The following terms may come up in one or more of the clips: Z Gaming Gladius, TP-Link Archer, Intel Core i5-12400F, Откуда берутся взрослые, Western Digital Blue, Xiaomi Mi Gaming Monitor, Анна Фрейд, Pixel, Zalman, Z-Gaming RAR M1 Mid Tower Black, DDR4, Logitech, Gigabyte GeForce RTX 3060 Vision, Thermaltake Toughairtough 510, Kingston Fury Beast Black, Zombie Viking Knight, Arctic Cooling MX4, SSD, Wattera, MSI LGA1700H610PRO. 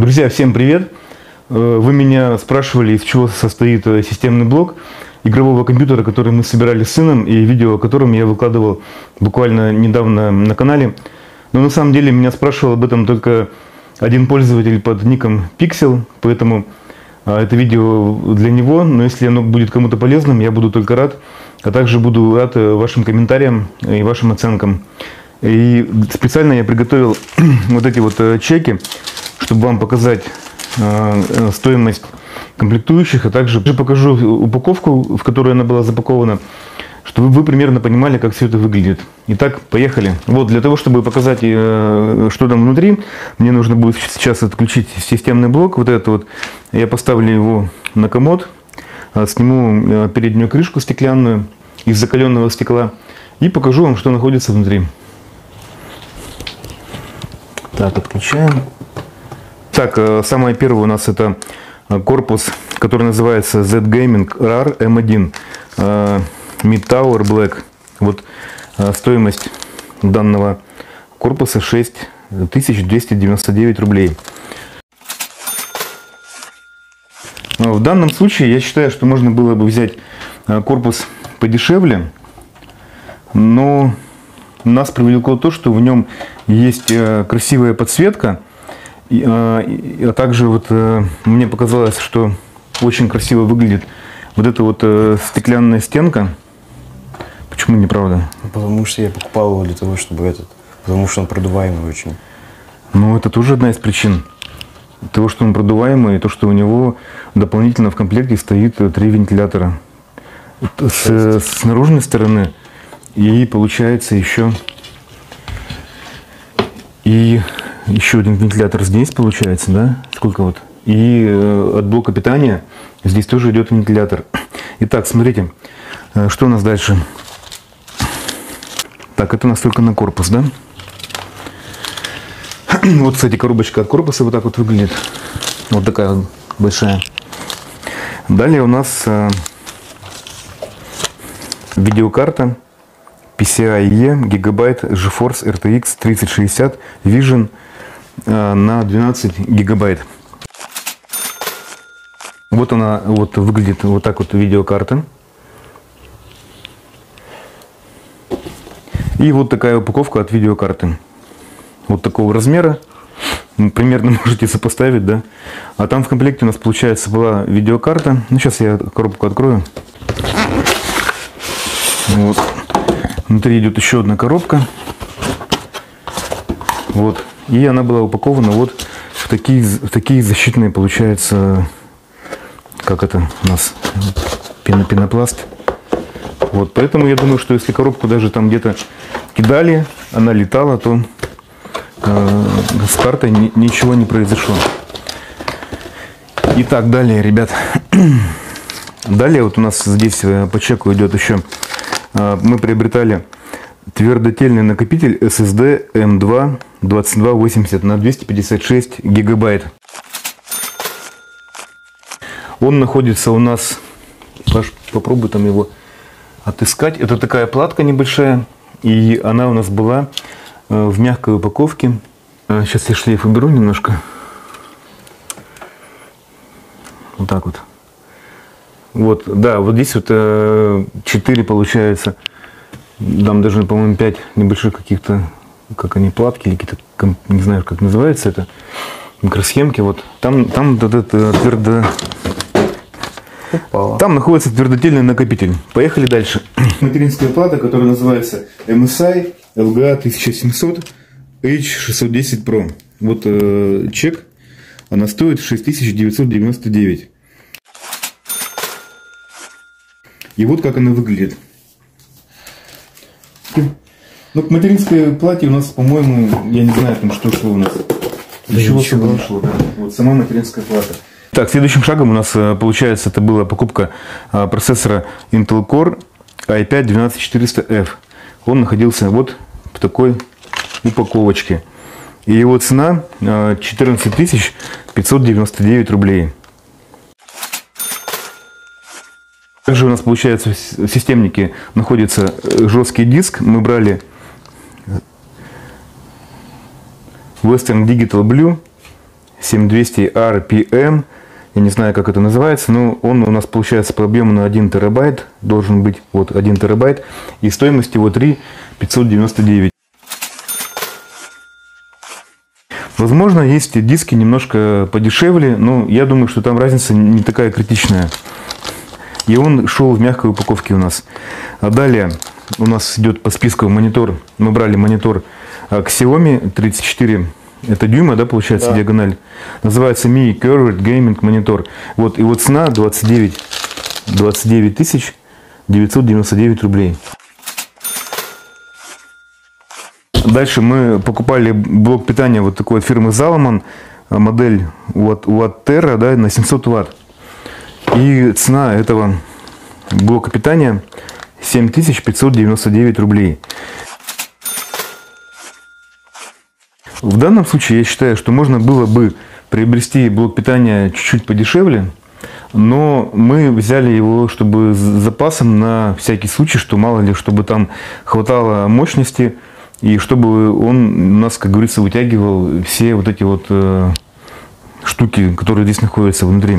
Друзья, всем привет! Вы меня спрашивали, из чего состоит системный блок игрового компьютера, который мы собирали с сыном, и видео о котором я выкладывал буквально недавно на канале. Но на самом деле меня спрашивал об этом только один пользователь под ником Pixel, поэтому это видео для него. Но если оно будет кому-то полезным, я буду только рад, а также буду рад вашим комментариям и вашим оценкам. И специально я приготовил вот эти вот чеки, чтобы вам показать стоимость комплектующих, а также покажу упаковку, в которую она была запакована, чтобы вы примерно понимали, как все это выглядит. Итак, поехали. Вот, для того, чтобы показать, что там внутри, мне нужно будет сейчас отключить системный блок. Вот этот вот, я поставлю его на комод, сниму переднюю крышку стеклянную из закаленного стекла и покажу вам, что находится внутри. Так, отключаем. Так, самое первое у нас это корпус, который называется Z-Gaming RAR M1 Mid Tower Black. Вот стоимость данного корпуса 6299 рублей. В данном случае я считаю, что можно было бы взять корпус подешевле, но нас привлекло то, что в нем есть красивая подсветка. А также вот мне показалось, что очень красиво выглядит вот эта вот стеклянная стенка. Почему не правда? Потому что я покупал его для того, чтобы потому что он продуваемый очень. Ну, это тоже одна из причин того, что он продуваемый, и то, что у него дополнительно в комплекте стоит 3 вентилятора. С наружной стороны, и получается еще один вентилятор здесь получается, да? Сколько вот? И от блока питания здесь тоже идет вентилятор. Итак, смотрите, что у нас дальше. Так, это у нас только на корпус, да? Вот, кстати, коробочка от корпуса вот так вот выглядит. Вот такая вот большая. Далее у нас видеокарта PCIe Gigabyte GeForce RTX 3060 Vision на 12 гигабайт. Вот она вот выглядит вот так вот, видеокарта. И вот такая упаковка от видеокарты. Вот такого размера. Примерно можете сопоставить, да? А там в комплекте у нас, получается, была видеокарта. Ну, сейчас я коробку открою. Вот. Внутри идет еще одна коробка. Вот. И она была упакована вот в такие защитные, получается, как это у нас, пенопласт. Вот, поэтому я думаю, что если коробку даже там где-то кидали, она летала, то с картой ничего не произошло. Итак, далее, ребят. Далее вот у нас здесь по чеку идет еще. Мы приобретали твердотельный накопитель SSD M2 2280 на 256 гигабайт. Он находится у нас, Паш, попробуй там его отыскать. Это такая платка небольшая, и она у нас была в мягкой упаковке. Сейчас я шлейф уберу немножко. Вот так вот. Вот, да, вот здесь вот 4 получается, там даже, по-моему, 5 небольших каких-то, как они, платки или какие-то, не знаю, как называется это, микросхемки. Вот там вот этот там находится твердотельный накопитель. Поехали дальше. Материнская плата, которая называется MSI LGA1700H610PRO. Вот чек, она стоит 6999. И вот как она выглядит. Ну, к материнской плате у нас, по-моему, я не знаю, там что шло у нас. Ничего шло, да. Вот сама материнская плата. Так, следующим шагом у нас, получается, это была покупка процессора Intel Core i5-12400F. Он находился вот в такой упаковочке. И его цена 14 599 рублей. Также у нас, получается, в системнике находится жесткий диск. Мы брали Western Digital Blue 7200 RPM. Я не знаю, как это называется, но он у нас получается по объему на 1 терабайт. Должен быть вот 1 терабайт. И стоимость его 3599. Возможно, есть и диски немножко подешевле, но я думаю, что там разница не такая критичная. И он шел в мягкой упаковке у нас. А далее у нас идет по списку монитор. Мы брали монитор Xiaomi 34. Это дюйма, да, получается, да, диагональ. Называется Mi Gaming Monitor. Вот, и вот цена 29 999 рублей. Дальше мы покупали блок питания вот такой от фирмы Zalman, модель Wattera, да, на 700 Вт. И цена этого блока питания 7599 рублей. В данном случае я считаю, что можно было бы приобрести блок питания чуть-чуть подешевле, но мы взяли его, чтобы с запасом на всякий случай, что мало ли, чтобы там хватало мощности, и чтобы он у нас, как говорится, вытягивал все вот эти вот штуки, которые здесь находятся внутри.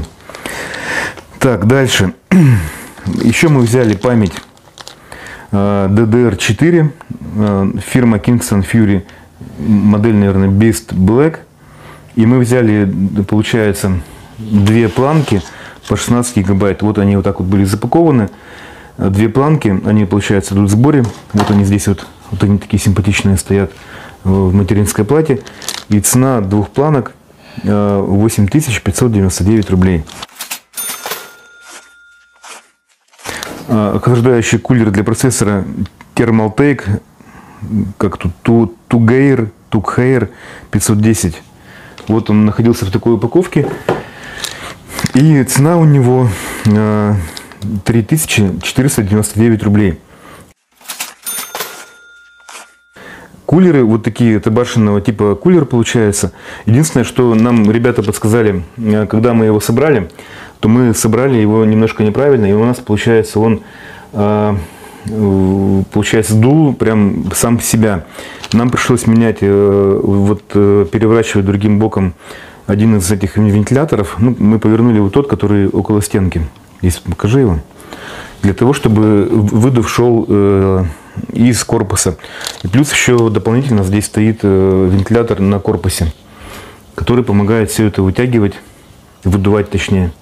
Так, дальше. Еще мы взяли память DDR4, фирма Kingston Fury, модель, наверное, Beast Black. И мы взяли, получается, две планки по 16 гигабайт. Вот они вот так вот были запакованы. Две планки, они, получается, идут в сборе. Вот они здесь вот. Вот они такие симпатичные стоят в материнской плате. И цена двух планок 8599 рублей. Охлаждающий кулер для процессора Thermaltake Toughairtough 510. Вот он находился в такой упаковке. И цена у него 3499 рублей. Кулеры вот такие табашенного типа, кулер получается. Единственное, что нам ребята подсказали, когда мы его собрали, то мы собрали его немножко неправильно, и у нас получается он дул прям сам в себя. Нам пришлось менять, переворачивать другим боком один из этих вентиляторов. Ну, мы повернули вот тот, который около стенки. Здесь покажи его. Для того, чтобы выдув шел из корпуса. И плюс еще дополнительно здесь стоит вентилятор на корпусе, который помогает все это вытягивать, выдувать точнее.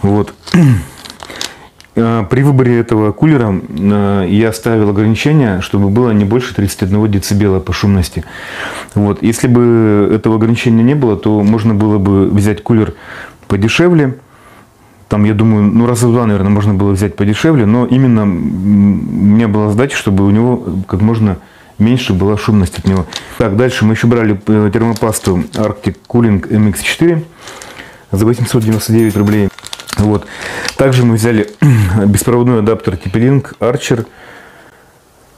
Вот. При выборе этого кулера я ставил ограничение, чтобы было не больше 31 децибела по шумности. Вот. Если бы этого ограничения не было, то можно было бы взять кулер подешевле. Там, я думаю, ну раза в два, наверное, можно было взять подешевле, но именно у меня была задача, чтобы у него как можно меньше была шумность от него. Так, дальше мы еще брали термопасту Arctic Cooling MX4 за 899 рублей. Вот. Также мы взяли беспроводной адаптер TP-Link Archer.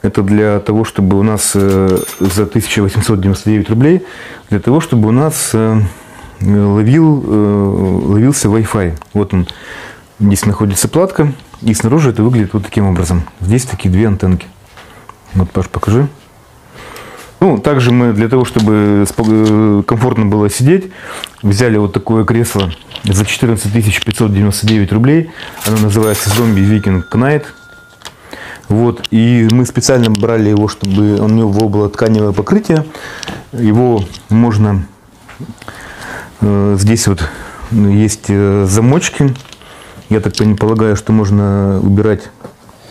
Это для того, чтобы у нас за 1899 рублей, для того, чтобы у нас ловился Wi-Fi. Вот он. Здесь находится платка. И снаружи это выглядит вот таким образом. Здесь такие две антенки. Вот, Паш, покажи. Ну, также мы для того, чтобы комфортно было сидеть, взяли вот такое кресло за 14 599 рублей. Оно называется Zombie Viking Knight. Вот. И мы специально брали его, чтобы у него было тканевое покрытие. Его можно... Здесь вот есть замочки. Я так полагаю, что можно убирать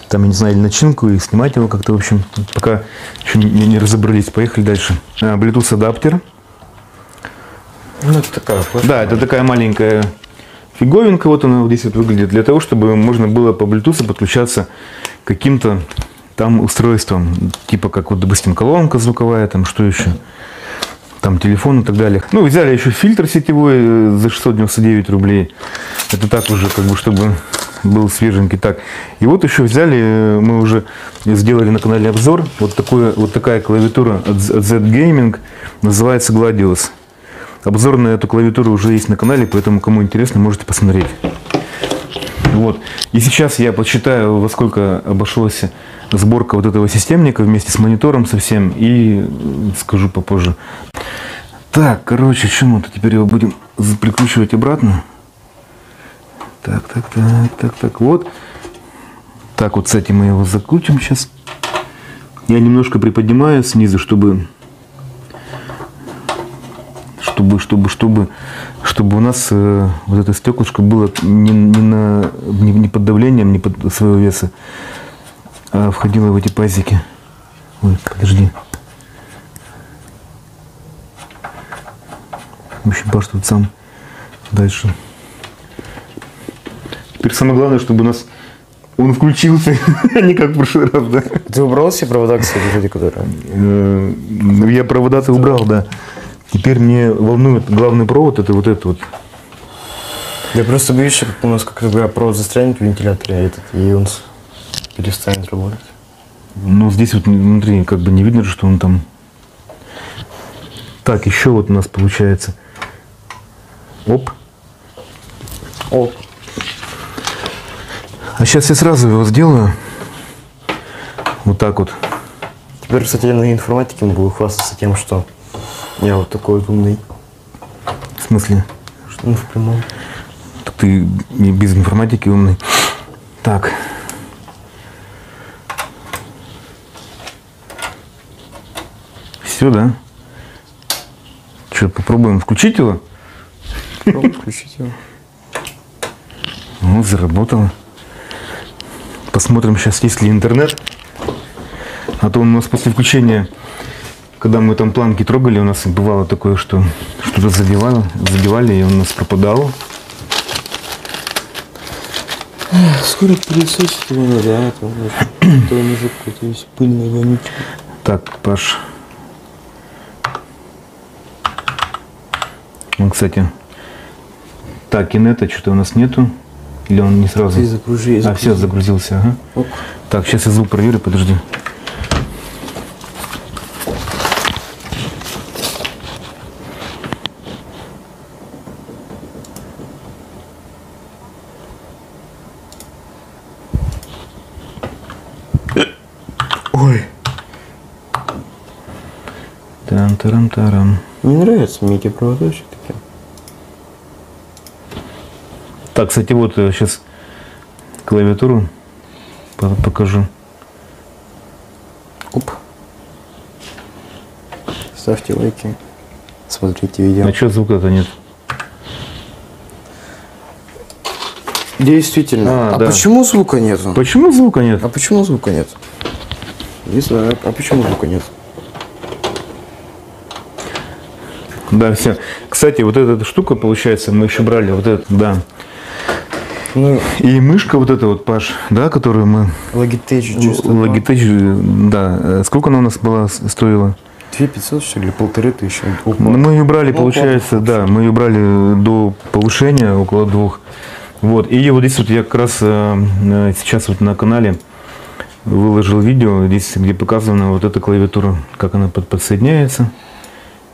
там, я не знаю, начинку и снимать его как-то. В общем, пока еще не разобрались. Поехали дальше. Bluetooth адаптер. Ну, это такая, да, это такая маленькая фиговинка. Вот она вот здесь вот выглядит. Для того, чтобы можно было по Bluetooth подключаться к каким-то там устройствам. Типа как вот, допустим, колонка звуковая, там что еще. Там телефон и так далее. Ну, взяли еще фильтр сетевой за 699 рублей. Это так уже, как бы, чтобы был свеженький. Так. И вот еще взяли, мы уже сделали на канале обзор, вот такая клавиатура от Z Gaming, называется Gladius. Обзор на эту клавиатуру уже есть на канале, поэтому, кому интересно, можете посмотреть. Вот. И сейчас я подсчитаю, во сколько обошлась сборка вот этого системника вместе с монитором совсем, и скажу попозже. Так, короче, чему-то теперь его будем прикручивать обратно. Так, вот. Так вот с этим мы его закрутим сейчас. Я немножко приподнимаю снизу, чтобы у нас вот это стеклышко было не под давлением, не под своего веса, а входило в эти пазики. Ой, подожди. В общем, паш тут сам дальше. Теперь самое главное, чтобы у нас он включился, не как в прошлый раз, да? Ты убрал все провода, кстати, эти, которые? Я провода-то убрал, да. Теперь мне волнует главный провод, это вот этот вот. Я просто боюсь, как у нас когда провод застрянет в вентиляторе, а этот, и он перестанет работать. Ну, здесь вот внутри как бы не видно, что он там. Так, еще вот у нас получается. Оп. Оп. А сейчас я сразу его сделаю. Вот так вот. Теперь, кстати, я на информатике буду хвастаться тем, что я вот такой вот умный. В смысле? Ну, в прямом. Так ты не без информатики умный. Так. Все, да? Что, попробуем включить его? Попробуем включить его. Вот, заработало. Посмотрим сейчас, есть ли интернет. А то у нас после включения, когда мы там планки трогали, у нас бывало такое, что что-то задевали, и он у нас пропадал. Скоро пылесосить его надо, а то он уже какой-то весь пыльный, вонючий. Так, Паш. Он, кстати, так, кинета что-то у нас нету. Или он не сразу? Загружи. А, все, загрузился, ага. Оп. Так, сейчас я звук проверю, подожди. Ой. Тарам-тарам-тарам. Мне нравятся микропроводочки такие. Так, кстати, вот сейчас клавиатуру покажу. Оп. Ставьте лайки, смотрите видео. А что звука-то нет? Действительно. А да. Почему звука нету? Почему звука нет? А почему звука нет? Не знаю, а почему звука нет? Да, все. Кстати, вот эта штука, получается, мы еще брали вот этот, да. Ну, и мышка вот эта вот, Паш, да, которую мы... Logitech, да. Сколько она у нас была, стоила? 2500, что ли, 1500. Мы ее брали, получается, да, мы ее брали до повышения, около 2. Вот, и вот здесь вот я как раз сейчас вот на канале выложил видео, здесь, где показана вот эта клавиатура, как она подсоединяется.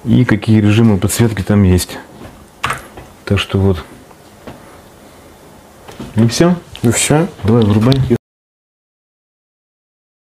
И какие режимы подсветки там есть. Так что вот. И все. Давай врубай.